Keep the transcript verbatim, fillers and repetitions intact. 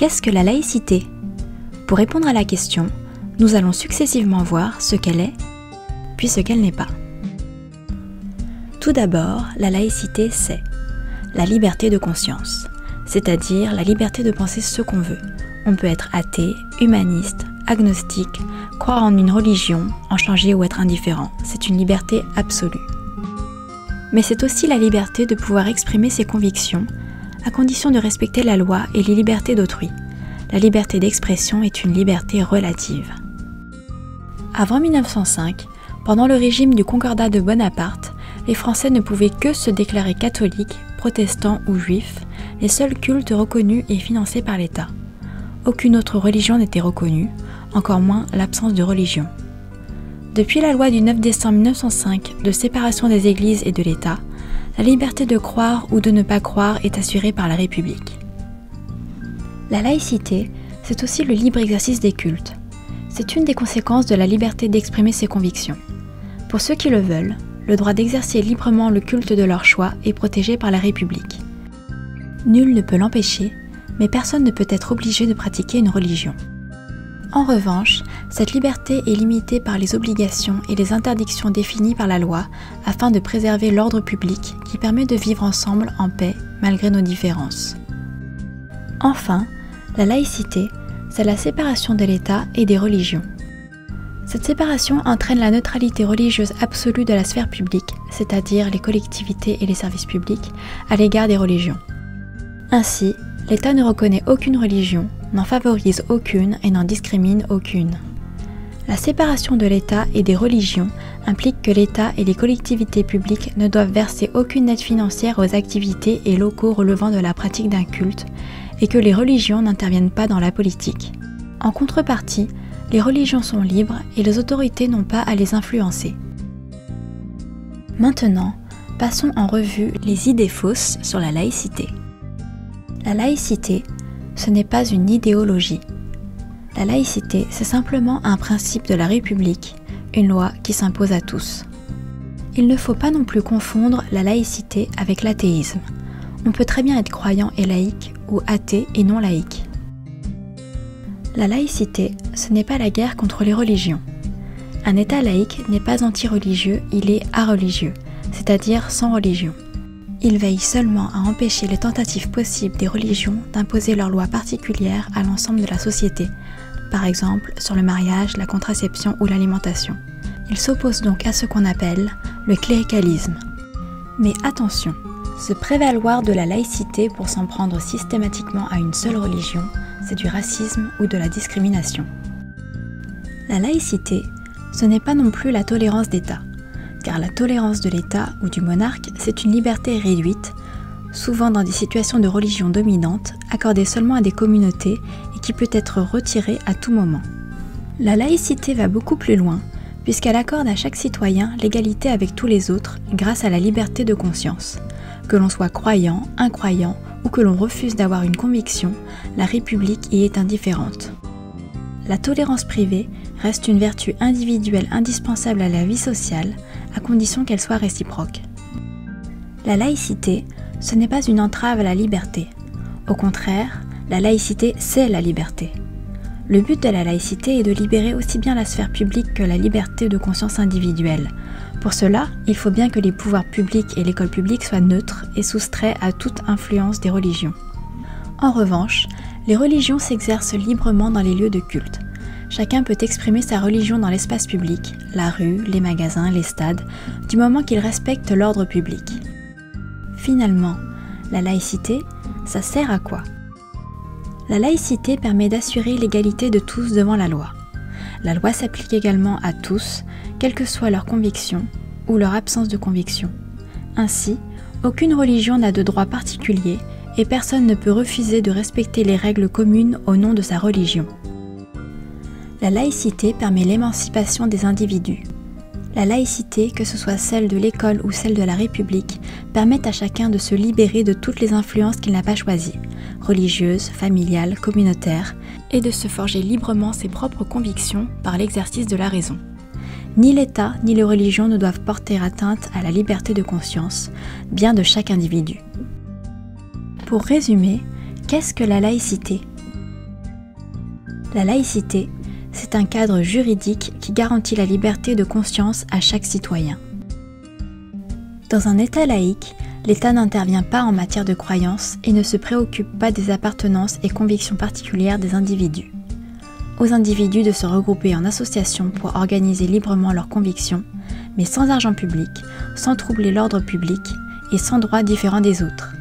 Qu'est-ce que la laïcité? Pour répondre à la question, nous allons successivement voir ce qu'elle est, puis ce qu'elle n'est pas. Tout d'abord, la laïcité, c'est la liberté de conscience, c'est-à-dire la liberté de penser ce qu'on veut. On peut être athée, humaniste, agnostique, croire en une religion, en changer ou être indifférent. C'est une liberté absolue. Mais c'est aussi la liberté de pouvoir exprimer ses convictions, à condition de respecter la loi et les libertés d'autrui. La liberté d'expression est une liberté relative. Avant mille neuf cent cinq, pendant le régime du Concordat de Bonaparte, les Français ne pouvaient que se déclarer catholiques, protestants ou juifs, les seuls cultes reconnus et financés par l'État. Aucune autre religion n'était reconnue, encore moins l'absence de religion. Depuis la loi du neuf décembre mille neuf cent cinq de séparation des églises et de l'État, la liberté de croire ou de ne pas croire est assurée par la République. La laïcité, c'est aussi le libre exercice des cultes. C'est une des conséquences de la liberté d'exprimer ses convictions. Pour ceux qui le veulent, le droit d'exercer librement le culte de leur choix est protégé par la République. Nul ne peut l'empêcher, mais personne ne peut être obligé de pratiquer une religion. En revanche, cette liberté est limitée par les obligations et les interdictions définies par la loi afin de préserver l'ordre public qui permet de vivre ensemble en paix malgré nos différences. Enfin, la laïcité, c'est la séparation de l'État et des religions. Cette séparation entraîne la neutralité religieuse absolue de la sphère publique, c'est-à-dire les collectivités et les services publics, à l'égard des religions. Ainsi, l'État ne reconnaît aucune religion, n'en favorise aucune et n'en discrimine aucune. La séparation de l'État et des religions implique que l'État et les collectivités publiques ne doivent verser aucune aide financière aux activités et locaux relevant de la pratique d'un culte et que les religions n'interviennent pas dans la politique. En contrepartie, les religions sont libres et les autorités n'ont pas à les influencer. Maintenant, passons en revue les idées fausses sur la laïcité. La laïcité, ce n'est pas une idéologie. La laïcité, c'est simplement un principe de la République, une loi qui s'impose à tous. Il ne faut pas non plus confondre la laïcité avec l'athéisme. On peut très bien être croyant et laïque, ou athée et non laïque. La laïcité, ce n'est pas la guerre contre les religions. Un État laïque n'est pas anti-religieux, il est areligieux, c'est-à-dire sans religion. Il veille seulement à empêcher les tentatives possibles des religions d'imposer leurs lois particulières à l'ensemble de la société, par exemple sur le mariage, la contraception ou l'alimentation. Il s'oppose donc à ce qu'on appelle le cléricalisme. Mais attention, se prévaloir de la laïcité pour s'en prendre systématiquement à une seule religion, c'est du racisme ou de la discrimination. La laïcité, ce n'est pas non plus la tolérance d'État. Car la tolérance de l'État ou du monarque, c'est une liberté réduite, souvent dans des situations de religion dominante, accordée seulement à des communautés et qui peut être retirée à tout moment. La laïcité va beaucoup plus loin, puisqu'elle accorde à chaque citoyen l'égalité avec tous les autres grâce à la liberté de conscience. Que l'on soit croyant, incroyant ou que l'on refuse d'avoir une conviction, la République y est indifférente. La tolérance privée reste une vertu individuelle indispensable à la vie sociale, à condition qu'elle soit réciproque. La laïcité, ce n'est pas une entrave à la liberté. Au contraire, la laïcité, c'est la liberté. Le but de la laïcité est de libérer aussi bien la sphère publique que la liberté de conscience individuelle. Pour cela, il faut bien que les pouvoirs publics et l'école publique soient neutres et soustraits à toute influence des religions. En revanche, les religions s'exercent librement dans les lieux de culte. Chacun peut exprimer sa religion dans l'espace public, la rue, les magasins, les stades, du moment qu'il respecte l'ordre public. Finalement, la laïcité, ça sert à quoi? La laïcité permet d'assurer l'égalité de tous devant la loi. La loi s'applique également à tous, quelle que soit leur conviction ou leur absence de conviction. Ainsi, aucune religion n'a de droit particulier et personne ne peut refuser de respecter les règles communes au nom de sa religion. La laïcité permet l'émancipation des individus. La laïcité, que ce soit celle de l'école ou celle de la République, permet à chacun de se libérer de toutes les influences qu'il n'a pas choisies, religieuses, familiales, communautaires, et de se forger librement ses propres convictions par l'exercice de la raison. Ni l'État ni les religions ne doivent porter atteinte à la liberté de conscience, bien de chaque individu. Pour résumer, qu'est-ce que la laïcité ? La laïcité, c'est un cadre juridique qui garantit la liberté de conscience à chaque citoyen. Dans un État laïque, l'État n'intervient pas en matière de croyances et ne se préoccupe pas des appartenances et convictions particulières des individus. Aux individus de se regrouper en associations pour organiser librement leurs convictions, mais sans argent public, sans troubler l'ordre public et sans droits différents des autres.